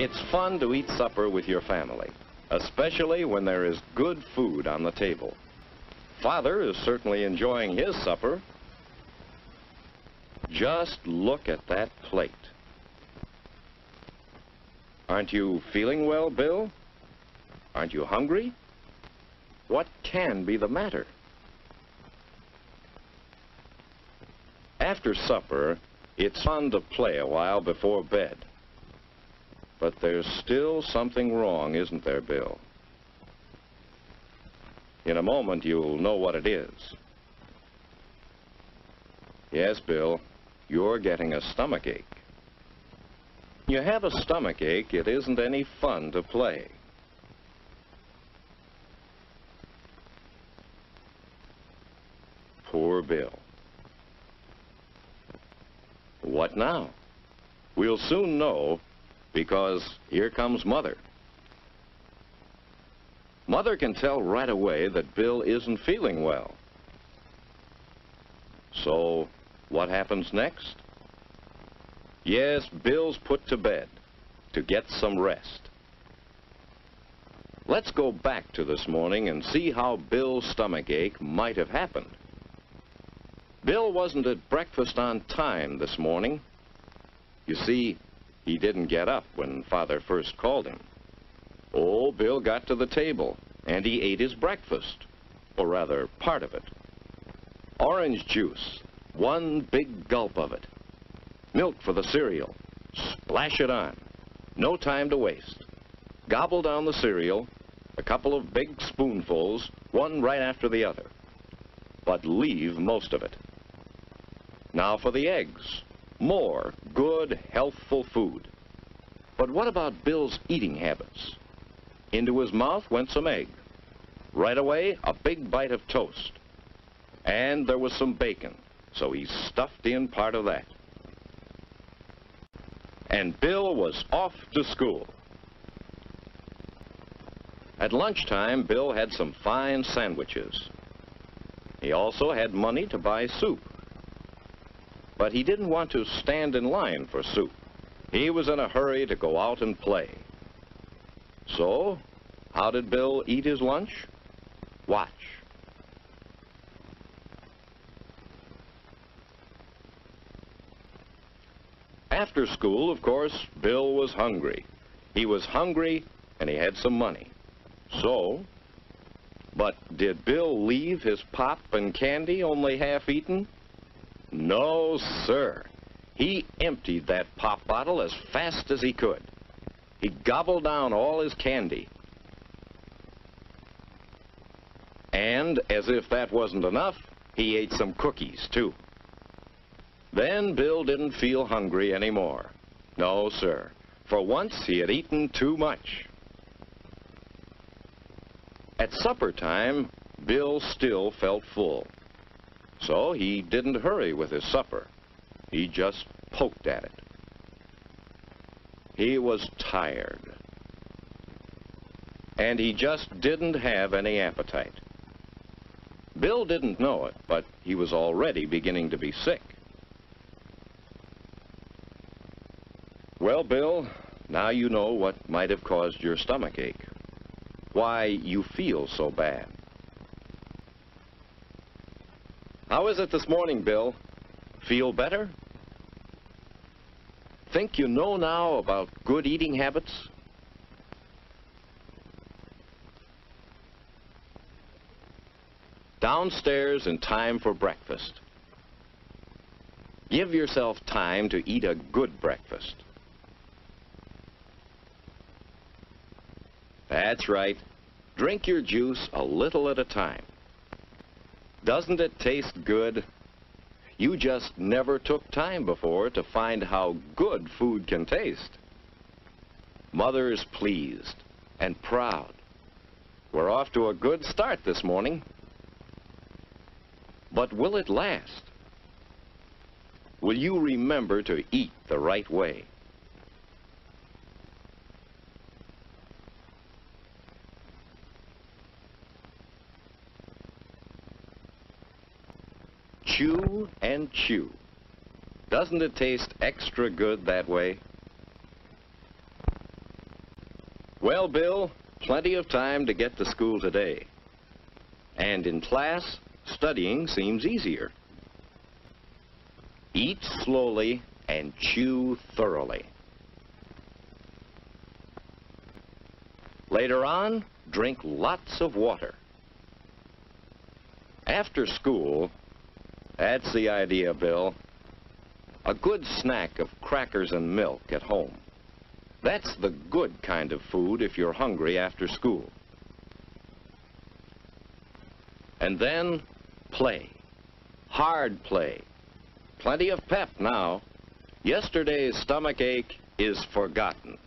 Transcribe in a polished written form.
It's fun to eat supper with your family, especially when there is good food on the table. Father is certainly enjoying his supper. Just look at that plate. Aren't you feeling well, Bill? Aren't you hungry? What can be the matter? After supper, it's fun to play a while before bed. But there's still something wrong, isn't there, Bill? In a moment, you'll know what it is. Yes, Bill, you're getting a stomachache. When you have a stomachache, it isn't any fun to play. Poor Bill. What now? We'll soon know, because here comes Mother. Mother can tell right away that Bill isn't feeling well. So, what happens next? Yes, Bill's put to bed to get some rest. Let's go back to this morning and see how Bill's stomachache might have happened. Bill wasn't at breakfast on time this morning. You see, he didn't get up when Father first called him. Oh, Bill got to the table, and he ate his breakfast, or rather, part of it. Orange juice, one big gulp of it. Milk for the cereal, splash it on. No time to waste. Gobble down the cereal, a couple of big spoonfuls, one right after the other. But leave most of it. Now for the eggs. More good, healthful food. But what about Bill's eating habits? Into his mouth went some egg. Right away, a big bite of toast. And there was some bacon, so he stuffed in part of that. And Bill was off to school. At lunchtime, Bill had some fine sandwiches. He also had money to buy soup. But he didn't want to stand in line for soup. He was in a hurry to go out and play. So, how did Bill eat his lunch? Watch. After school, of course, Bill was hungry. He was hungry and he had some money. So, but did Bill leave his pop and candy only half-eaten? No, sir. He emptied that pop bottle as fast as he could. He gobbled down all his candy. And, as if that wasn't enough, he ate some cookies, too. Then Bill didn't feel hungry anymore. No, sir. For once, he had eaten too much. At supper time, Bill still felt full. So he didn't hurry with his supper. He just poked at it. He was tired. And he just didn't have any appetite. Bill didn't know it, but he was already beginning to be sick. Well, Bill, now you know what might have caused your stomachache. Why you feel so bad. How is it this morning, Bill? Feel better? Think you know now about good eating habits? Downstairs in time for breakfast. Give yourself time to eat a good breakfast. That's right. Drink your juice a little at a time. Doesn't it taste good? You just never took time before to find how good food can taste. Mother is pleased and proud. We're off to a good start this morning. But will it last? Will you remember to eat the right way? Chew and chew. Doesn't it taste extra good that way? Well, Bill, plenty of time to get to school today. And in class, studying seems easier. Eat slowly and chew thoroughly. Later on, drink lots of water. After school, that's the idea, Bill. A good snack of crackers and milk at home. That's the good kind of food if you're hungry after school. And then, play. Hard play. Plenty of pep now. Yesterday's stomach ache is forgotten.